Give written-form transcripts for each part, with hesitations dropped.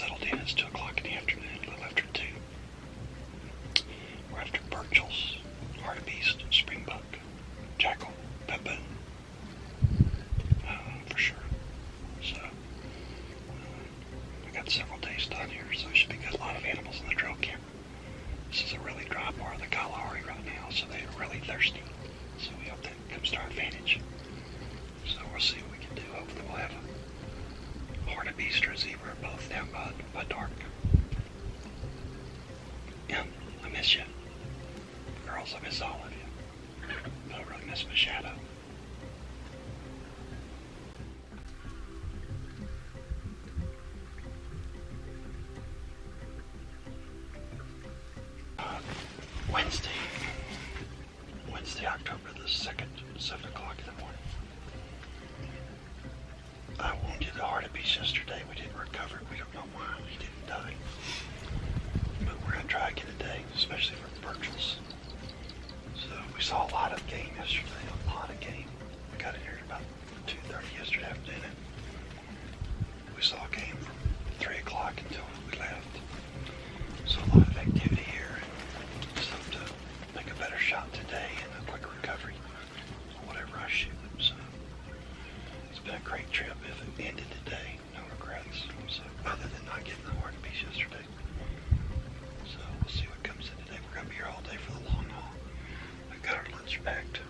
settled in, it's 2 o'clock in the afternoon, a little after 2. We're after Burchell's, Hartebeest, Springbuck, Jackal, Baboon, for sure. So, I got several days done here, so it should be good. A lot of animals in the trail camera. This is a really dry part of the Kalahari right now, so they're really thirsty. So we hope that comes to our advantage. So we'll see what we can do. Hopefully we'll have a hartebeest or a zebra, both down by dark. And I miss you. Girls, I miss all of you. But I really miss my shadow. Wednesday, October the 2nd, 7 o'clock in the morning. I wounded the hartebeest yesterday. We didn't recover. We don't know why. He didn't die. But we're going to try again today, especially for the Burchell's. So we saw a lot of game yesterday, a lot of game. We got in here at about 2:30 yesterday afternoon. And we saw a game from 3 o'clock until we left. So a lot of activity here. Better shot today and a quick recovery on whatever I shoot. So it's been a great trip. If it ended today, no regrets. So other than not getting the hartebeest yesterday. So we'll see what comes in today. We're gonna be here all day for the long haul. I've got our lunch packed.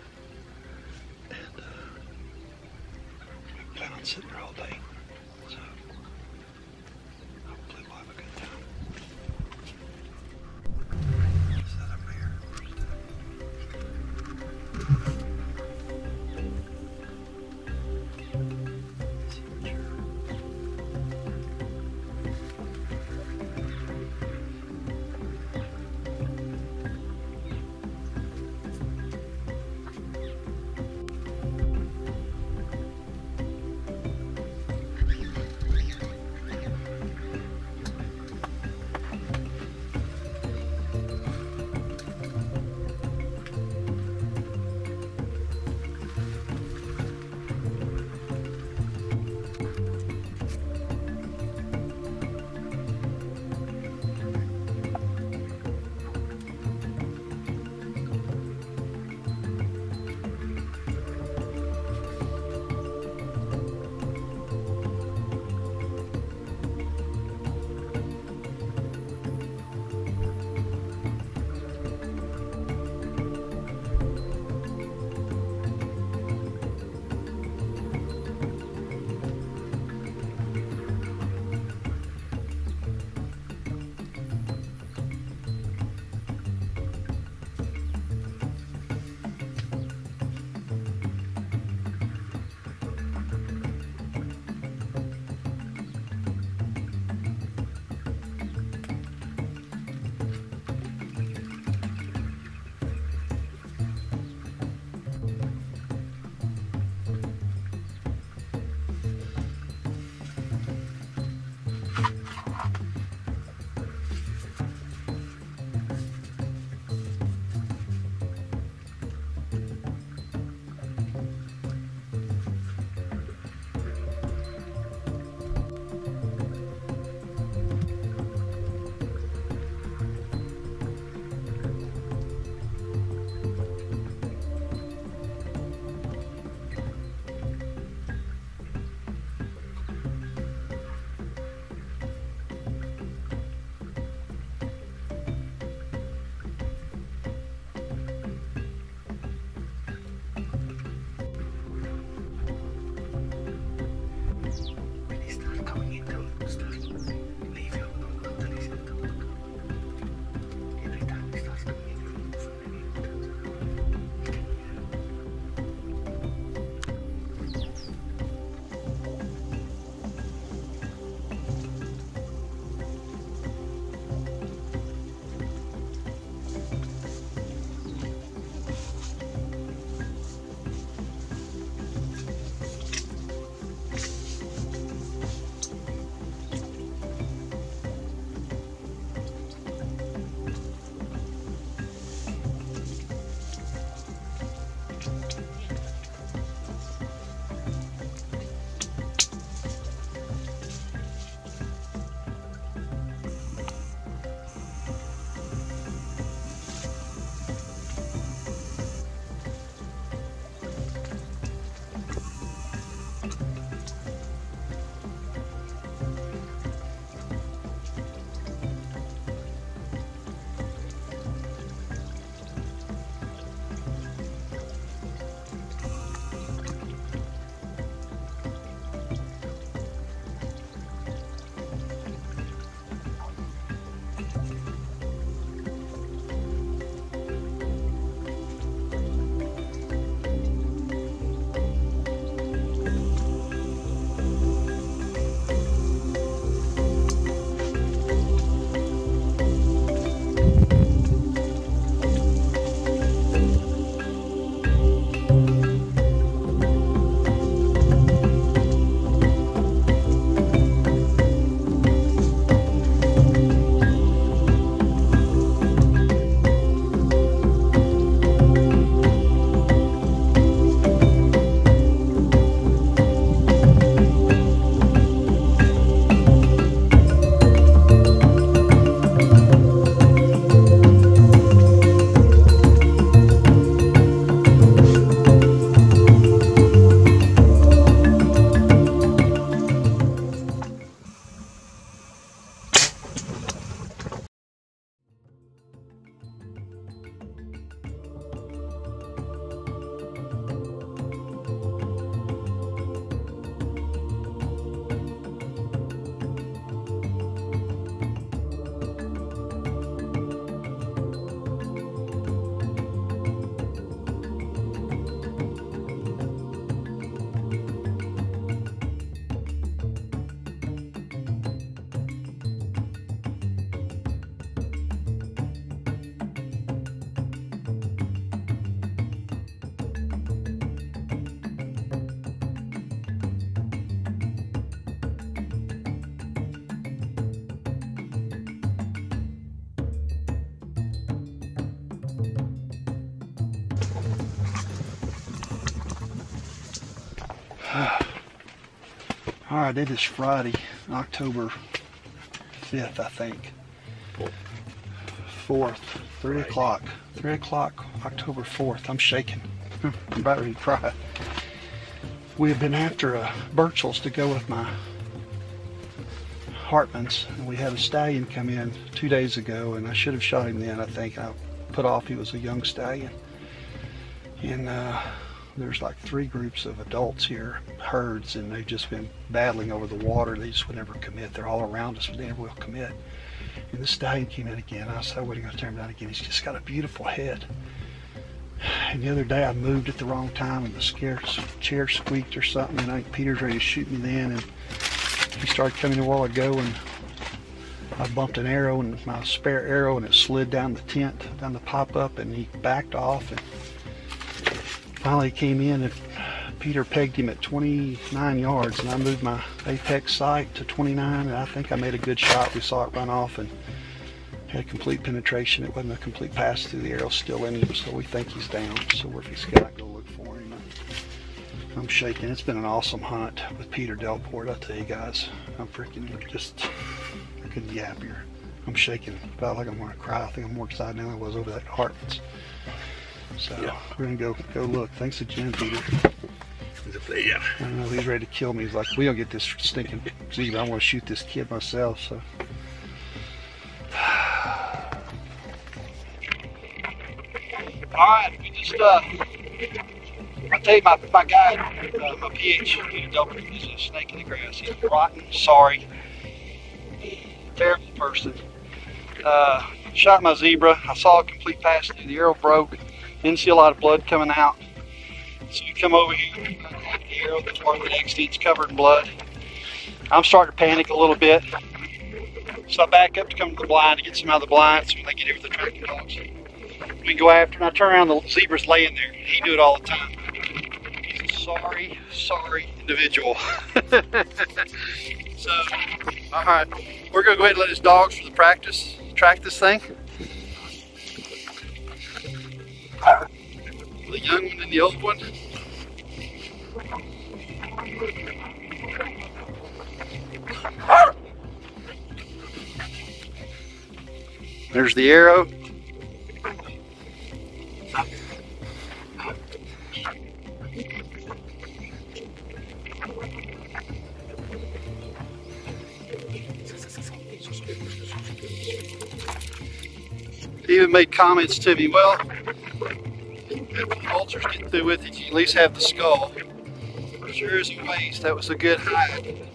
All right, it is Friday, October 5th, I think. 4th, 3 o'clock. 3 o'clock, October 4th. I'm shaking. I'm about ready to cry. We have been after a Burchell's to go with my Hartman's, and we had a stallion come in 2 days ago, and I should have shot him then, I think. I put off, he was a young stallion. And there's like three groups of adults here, herds, and they've just been battling over the water. They just would never commit. They're all around us, but they never will commit. And the stallion came in again. I said, we're going to turn him down again. He's just got a beautiful head. And the other day I moved at the wrong time and the chair squeaked or something, and I think Peter's ready to shoot me then, and he started coming a while ago, and I bumped an arrow, and my spare arrow, and it slid down the tent, down the pop-up, and he backed off, and finally came in, and Peter pegged him at 29 yards, and I moved my apex sight to 29, and I think I made a good shot. We saw it run off, and had complete penetration. It wasn't a complete pass through. The arrow's still in him, so we think he's down. So we're gonna go look for him. I'm shaking. It's been an awesome hunt with Pieter Delport. I tell you guys, I'm freaking just, I couldn't be happier. I'm shaking. Felt like I'm gonna cry. I think I'm more excited now than I was over that Hartman's. So yeah, we're gonna go look. Thanks again, Peter. He's a player. I don't know. He's ready to kill me. He's like, we don't get this stinking zebra. I want to shoot this kid myself. So. All right, we just, I tell you, my guy, my PH, Pieter Delport, is a snake in the grass. He's rotten, sorry, terrible person. Shot my zebra. I saw a complete pass through. The arrow broke. Didn't see a lot of blood coming out. So you come over here, the arrow that's worth the next inch covered in blood. I'm starting to panic a little bit. So I back up to come to the blind to get some out of the blind so when they get here with the tracking dogs. We go after him. I turn around, the zebra's laying there. He do it all the time. He's a sorry, sorry individual. So, all right, we're gonna go ahead and let his dogs for the practice track this thing. The young one and the old one. There's the arrow. He even made comments to me, well, if the vultures get through with it, you at least have the skull. Sure is a waste, that was a good hide.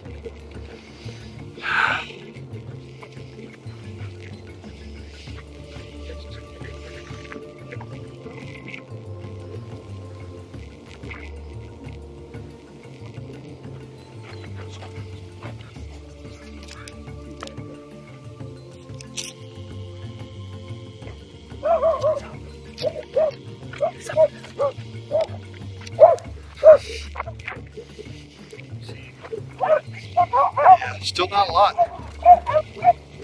Yeah, still not a lot. Oh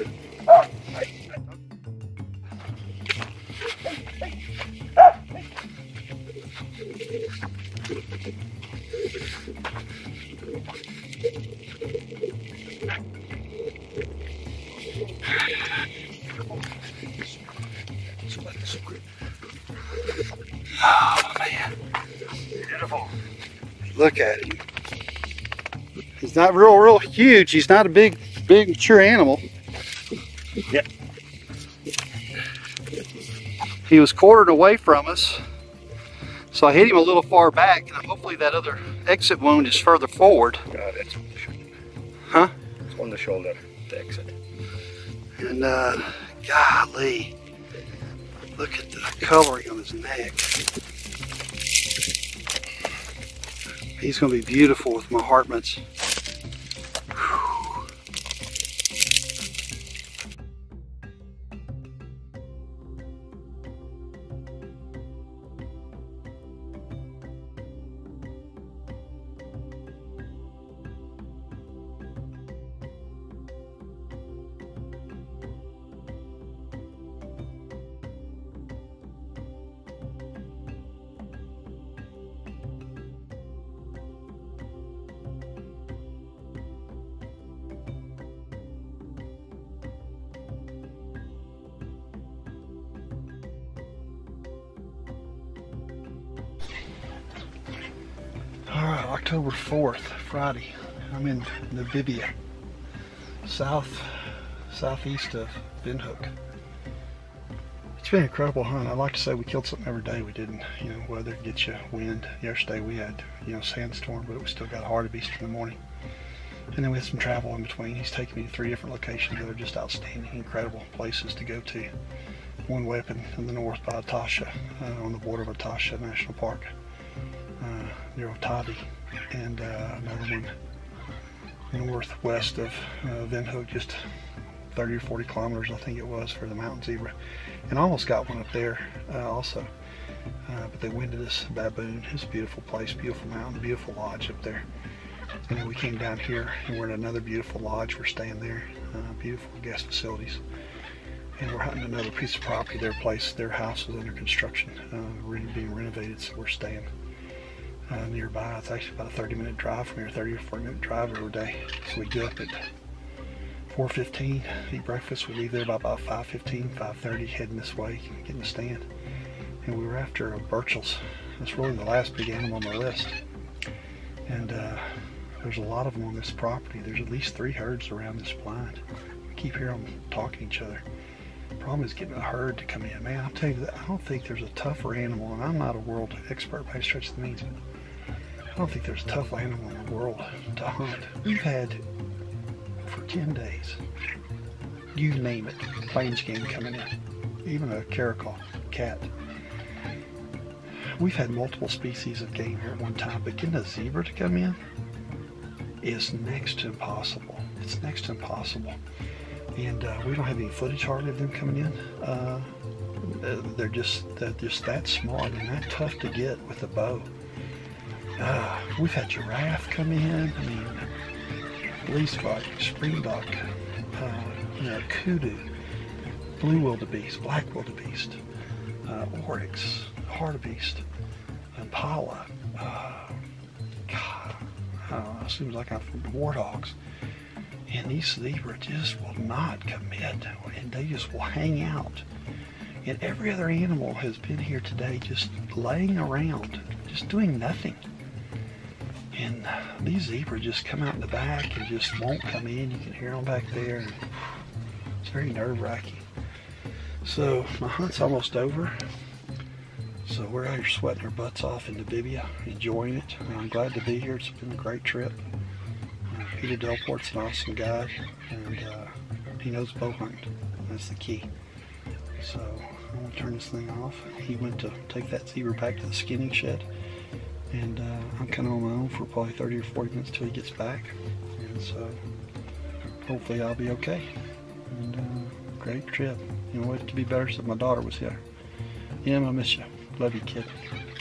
man, beautiful. Look at him. He's not real huge. He's not a big mature animal. Yep. He was quartered away from us, so I hit him a little far back, and hopefully that other exit wound is further forward. God, that's on the shoulder. Huh? It's on the shoulder, the exit. And golly, look at the coloring on his neck. He's gonna be beautiful with my Hartman's. October 4th, Friday. I'm in Namibia, southeast of Windhoek. It's been an incredible hunt. I like to say we killed something every day. We didn't, weather gets you, wind. Yesterday we had, sandstorm, but we still got hard at Easter in the morning. And then we had some travel in between. He's taken me to 3 different locations that are just outstanding, incredible places to go to. One way up in the north by Etosha, on the border of Etosha National Park, near Otavi, and another one northwest of Windhoek, just 30 or 40 kilometers, I think it was, for the mountain zebra. And I almost got one up there also, but they went to this baboon. It's a beautiful place, beautiful mountain, beautiful lodge up there. And then we came down here and we're in another beautiful lodge. We're staying there, beautiful guest facilities. And we're hunting another piece of property. Their house was under construction, being renovated, so we're staying nearby. It's actually about a 30-minute drive from here, 30 or 40-minute drive every day. So we get up at 4:15, eat breakfast. We leave there by about 5:15, 5:30, heading this way, getting the stand. And we were after a Burchell's. That's really the last big animal on the list. And there's a lot of them on this property. There's at least 3 herds around this blind. We keep hearing them talking to each other. The problem is getting a herd to come in. Man, I'll tell you that, I don't think there's a tougher animal, and I'm not a world expert by any stretch of the means, but I don't think there's a tougher animal in the world to hunt. We've had, for 10 days, you name it, plains game coming in, even a caracal, cat. We've had multiple species of game here at one time, but getting a zebra to come in is next to impossible. It's next to impossible. And we don't have any footage hardly of them coming in. They're just that small and that tough to get with a bow. We've had giraffe come in. I mean, leasebuck, springbuck, kudu, blue wildebeest, black wildebeest, oryx, hartebeest, impala. Seems like I'm from warthogs. And these zebra just will not commit, and they just will hang out. And every other animal has been here today just laying around, just doing nothing. And these zebra just come out in the back and just won't come in. You can hear them back there. It's very nerve-wracking. So my hunt's almost over. So we're out here sweating our butts off in Namibia, enjoying it. And I'm glad to be here. It's been a great trip. Pieter Delport's an awesome guy, and he knows bow hunting. That's the key. So I'm going to turn this thing off. He went to take that zebra back to the skinning shed, and I'm kind of on my own for probably 30 or 40 minutes till he gets back. And so hopefully I'll be okay. And great trip. You know, it could be better if my daughter was here. Yeah, I miss you. Love you, kid.